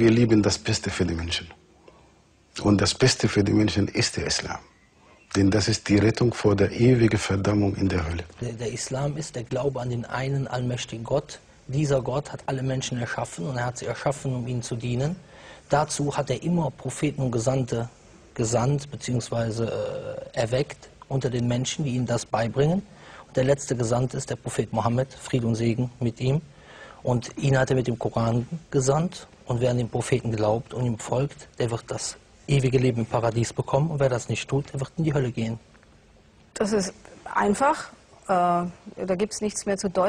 Wir lieben das Beste für die Menschen. Und das Beste für die Menschen ist der Islam. Denn das ist die Rettung vor der ewigen Verdammung in der Hölle. Der Islam ist der Glaube an den einen allmächtigen Gott. Dieser Gott hat alle Menschen erschaffen und er hat sie erschaffen, um ihnen zu dienen. Dazu hat er immer Propheten und Gesandte gesandt bzw. erweckt unter den Menschen, die ihnen das beibringen. Und der letzte Gesandte ist der Prophet Mohammed, Friede und Segen mit ihm. Und ihn hat er mit dem Koran gesandt. Und wer an den Propheten glaubt und ihm folgt, der wird das ewige Leben im Paradies bekommen. Und wer das nicht tut, der wird in die Hölle gehen. Das ist einfach. Da gibt es nichts mehr zu deuten.